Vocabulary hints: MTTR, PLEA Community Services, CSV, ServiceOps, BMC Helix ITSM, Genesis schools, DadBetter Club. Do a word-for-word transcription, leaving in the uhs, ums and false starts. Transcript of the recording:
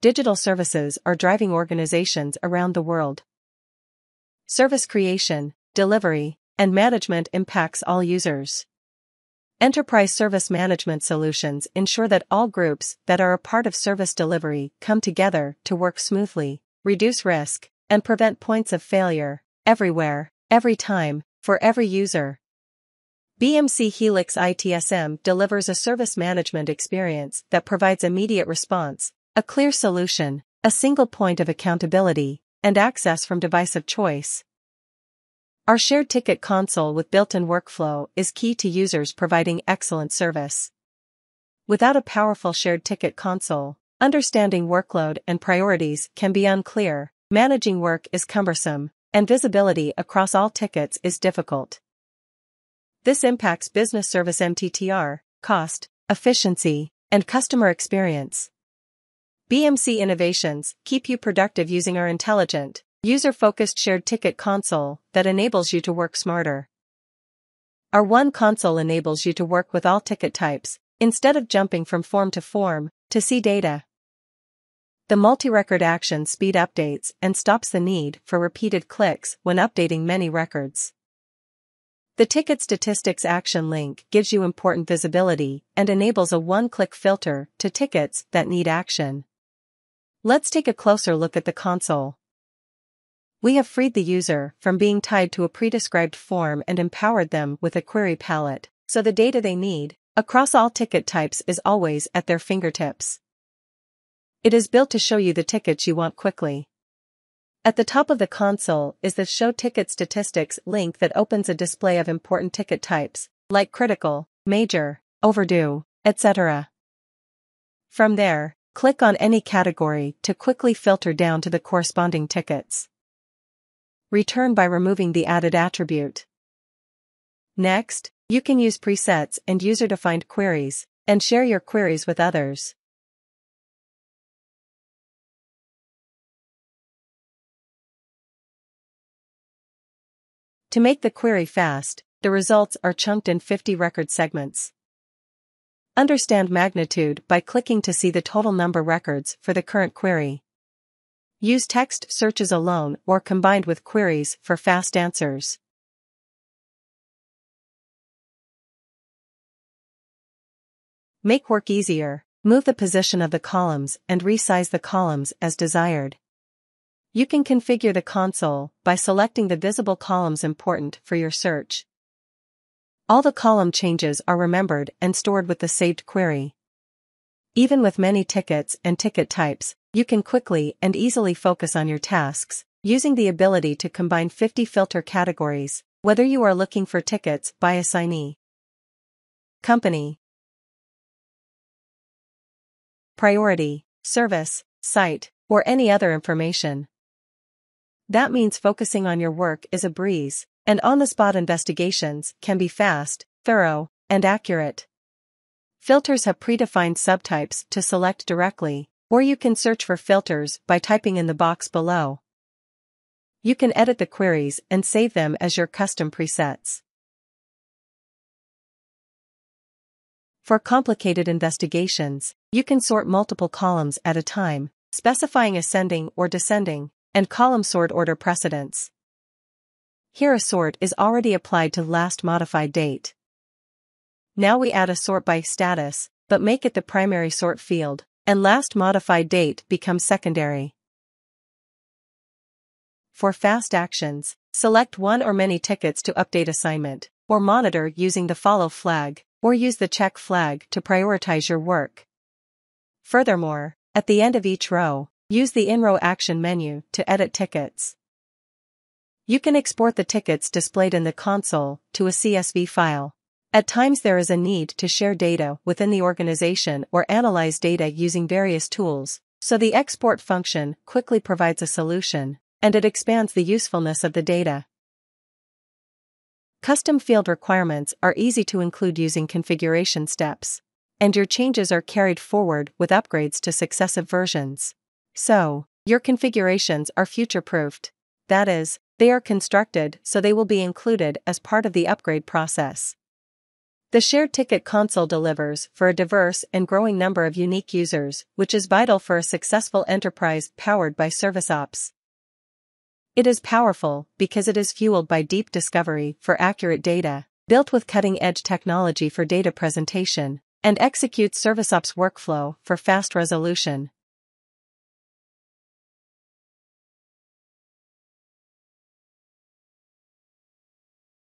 Digital services are driving organizations around the world. Service creation, delivery, and management impacts all users. Enterprise service management solutions ensure that all groups that are a part of service delivery come together to work smoothly, reduce risk, and prevent points of failure, everywhere, every time, for every user. B M C Helix I T S M delivers a service management experience that provides immediate response, a clear solution, a single point of accountability, and access from device of choice. Our shared ticket console with built-in workflow is key to users providing excellent service. Without a powerful shared ticket console, understanding workload and priorities can be unclear, managing work is cumbersome, and visibility across all tickets is difficult. This impacts business service M T T R, cost, efficiency, and customer experience. B M C innovations keep you productive using our intelligent, user-focused shared ticket console that enables you to work smarter. Our one console enables you to work with all ticket types, instead of jumping from form to form, to see data. The multi-record action speed updates and stops the need for repeated clicks when updating many records. The ticket statistics action link gives you important visibility and enables a one-click filter to tickets that need action. Let's take a closer look at the console. We have freed the user from being tied to a pre-described form and empowered them with a query palette, so the data they need, across all ticket types, is always at their fingertips. It is built to show you the tickets you want quickly. At the top of the console is the Show Ticket Statistics link that opens a display of important ticket types, like critical, major, overdue, et cetera. From there, click on any category to quickly filter down to the corresponding tickets. Return by removing the added attribute. Next, you can use presets and user-defined queries, and share your queries with others. To make the query fast, the results are chunked in fifty record segments. Understand magnitude by clicking to see the total number records for the current query. Use text searches alone or combined with queries for fast answers. Make work easier. Move the position of the columns and resize the columns as desired. You can configure the console by selecting the visible columns important for your search. All the column changes are remembered and stored with the saved query. Even with many tickets and ticket types, you can quickly and easily focus on your tasks, using the ability to combine fifty filter categories, whether you are looking for tickets by assignee, company, priority, service, site, or any other information. That means focusing on your work is a breeze, and on-the-spot investigations can be fast, thorough, and accurate. Filters have predefined subtypes to select directly, or you can search for filters by typing in the box below. You can edit the queries and save them as your custom presets. For complicated investigations, you can sort multiple columns at a time, specifying ascending or descending, and column sort order precedence. Here a sort is already applied to last modified date. Now we add a sort by status, but make it the primary sort field, and last modified date becomes secondary. For fast actions, select one or many tickets to update assignment, or monitor using the follow flag, or use the check flag to prioritize your work. Furthermore, at the end of each row, use the in-row action menu to edit tickets. You can export the tickets displayed in the console to a C S V file. At times there is a need to share data within the organization or analyze data using various tools, so the export function quickly provides a solution, and it expands the usefulness of the data. Custom field requirements are easy to include using configuration steps, and your changes are carried forward with upgrades to successive versions. So, your configurations are future-proofed. That is, they are constructed so they will be included as part of the upgrade process. The shared ticket console delivers for a diverse and growing number of unique users, which is vital for a successful enterprise powered by ServiceOps. It is powerful because it is fueled by deep discovery for accurate data, built with cutting-edge technology for data presentation, and executes ServiceOps workflow for fast resolution.